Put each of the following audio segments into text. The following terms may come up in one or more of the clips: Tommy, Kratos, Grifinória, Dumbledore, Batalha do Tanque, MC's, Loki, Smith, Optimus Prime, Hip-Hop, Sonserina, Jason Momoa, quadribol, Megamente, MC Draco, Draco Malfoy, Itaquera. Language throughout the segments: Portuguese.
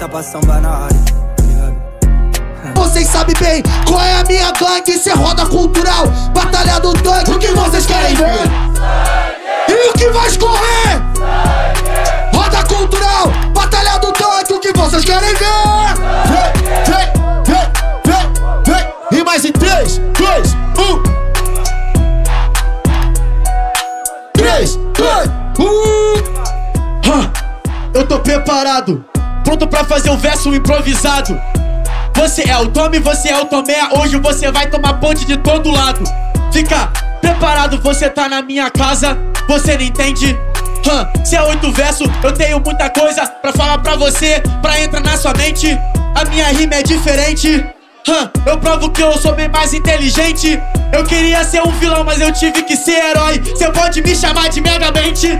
bota pra sambar na área. Vocês sabem bem qual é a minha gangue, cê roda cultural, batalha do tanque. O que vocês querem ver? Sangue. E o que vai escorrer? Sangue. Roda cultural, batalha do tanque. O que vocês querem ver? Vem. E mais em 3, 2, 1. 3, 2, 1. Eu tô preparado, pronto pra fazer um verso improvisado. Você é o Tommy, você é o Tomé. Hoje você vai tomar ponte de todo lado. Fica preparado, você tá na minha casa. Você não entende? Se é 8 versos, eu tenho muita coisa pra falar pra você, pra entrar na sua mente. A minha rima é diferente. Eu provo que eu sou bem mais inteligente. Eu queria ser um vilão, mas eu tive que ser herói. Você pode me chamar de Megamente.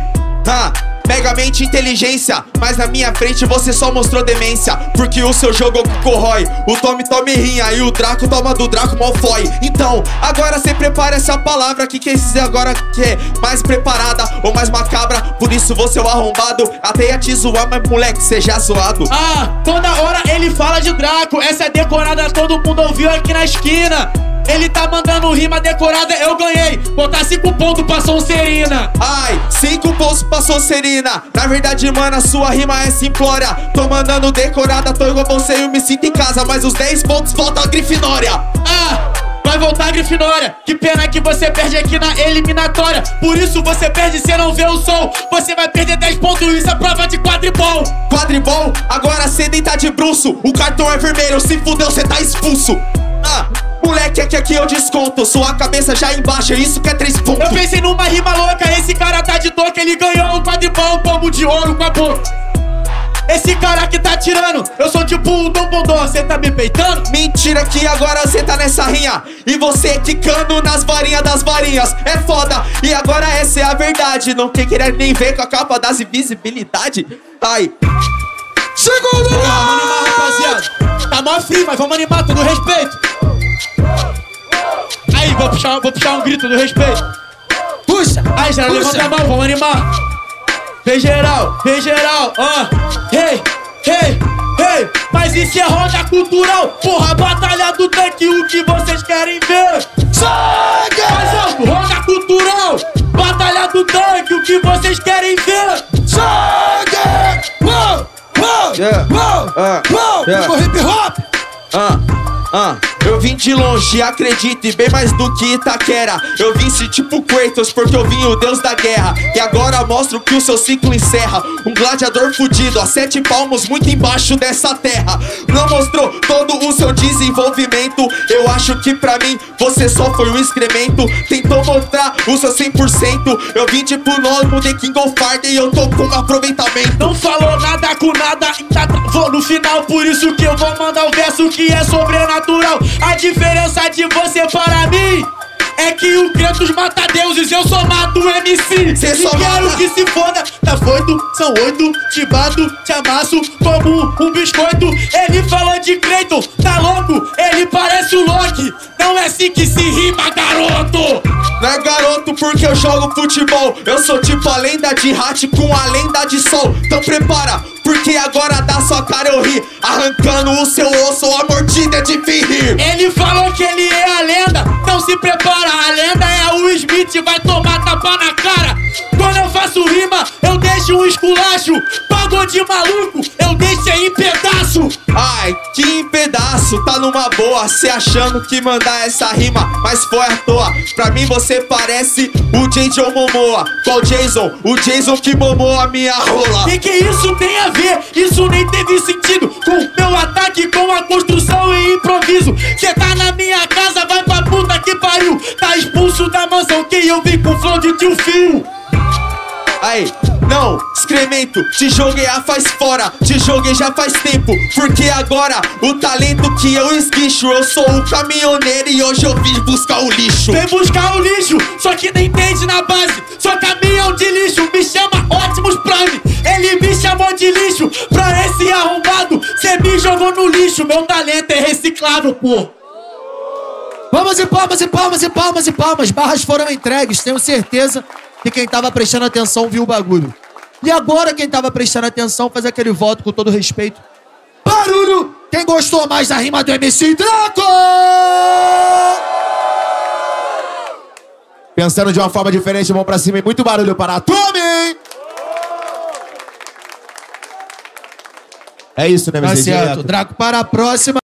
Megamente inteligência, mas na minha frente você só mostrou demência, porque o seu jogo corrói. O Tommy tome rinha e o Draco toma do Draco Malfoy. Então, agora você prepara essa palavra que quer dizer agora que é mais preparada ou mais macabra. Por isso você é o arrombado, até ia te zoar, mas moleque, você já zoado. Toda hora ele fala de Draco, essa é decorada, todo mundo ouviu aqui na esquina. Ele tá mandando rima decorada, eu ganhei. Botar 5 pontos pra Sonserina. 5 pontos pra Sonserina. Na verdade, mano, sua rima é simplória. Tô mandando decorada, tô igual você e eu me sinto em casa. Mas os 10 pontos voltam a Grifinória. Vai voltar a Grifinória. Que pena que você perde aqui na eliminatória. Por isso você perde, cê não vê o som. Você vai perder 10 pontos, isso é prova de quadribol. Quadribol? Agora cê nem tá de bruço. O cartão é vermelho, se fudeu, cê tá expulso. Moleque, é que aqui eu desconto. Sua cabeça já embaixo, isso que é 3 pontos. Eu pensei numa rima louca, esse cara tá de toca. Ele ganhou um quadribol, um pomo de ouro com a boca. Esse cara que tá tirando, eu sou tipo o Dumbledore. Cê tá me peitando? Mentira que agora cê tá nessa rinha. E você quicando nas varinhas das varinhas. É foda, e agora essa é a verdade. Não querer nem ver com a capa das invisibilidade. Chegou o lugar! Vamos animar, rapaziada. Tá mó frio, mas vamos animar, tudo respeito. Aí, vou puxar um grito do respeito. Puxa! Aí, geral, levanta a mão, vamos animar. Vem geral, hey. Mas isso é roda cultural, porra, batalha do tanque, o que vocês querem ver? Sangue! Mais alto, roda cultural, batalha do tanque, o que vocês querem ver? Sangue! Hip hop! Eu vim de longe, acredito, e bem mais do que Itaquera. Eu vim se tipo Kratos, porque eu vim o deus da guerra. E agora mostro que o seu ciclo encerra. Um gladiador fudido, a 7 palmos muito embaixo dessa terra. Não mostrou todo o seu desenvolvimento. Eu acho que pra mim, você só foi um excremento. Tentou mostrar o seu 100%. Eu vim tipo novo de King of Farden, e eu tô com aproveitamento. Não falou nada com nada, ainda vou no final. Por isso que eu vou mandar o verso que é sobrenatural. A diferença de você para mim é que o Kratos mata deuses, eu só mato o MC. Cê só quero mata. Que se foda, tá foito, são 8. Te bato, te amasso, como um biscoito. Ele falou de Kratos, tá louco? Ele parece o Loki. Não é assim que se rima, garoto. Não é garoto porque eu jogo futebol. Eu sou tipo a lenda de Hat com a lenda de Sol. Então prepara, porque agora da sua cara eu ri, arrancando o seu osso, a mordida de fim rir. Ele falou que ele é a lenda, então se prepara. A lenda é o Smith, vai tomar tapa na cara. Quando eu faço rima, eu deixo um esculacho. Pagou de maluco, eu deixo em pedaço. Que em pedaço, tá numa boa. Cê achando que mandar essa rima, mas foi à toa. Pra mim você parece o Jason Momoa. Qual Jason? O Jason que momou a minha rola. E que isso tem a ver? Isso nem teve sentido com meu ataque, com a construção e improviso. Cê tá na minha casa, vai pra puta que pariu. Tá expulso da mansão que eu vim com flow de tio Fio. Não, excremento, te joguei faz fora. Te joguei já faz tempo, porque agora o talento que eu esguicho. Eu sou um caminhoneiro e hoje eu vim buscar o lixo. Vem buscar o lixo, só que não entende na base. Só caminhão de lixo, me chama Optimus Prime. Ele me chamou de lixo, pra esse arrombado. Cê me jogou no lixo, meu talento é reciclável, pô. Vamos e palmas, e palmas, e palmas, e palmas. Barras foram entregues, tenho certeza que quem tava prestando atenção viu o bagulho. E agora quem tava prestando atenção faz aquele voto com todo respeito. barulho! Quem gostou mais da rima do MC Draco? Pensando de uma forma diferente, mão pra cima e muito barulho para a Tommy! É isso, né, MC Draco? Tá certo, Draco para a próxima.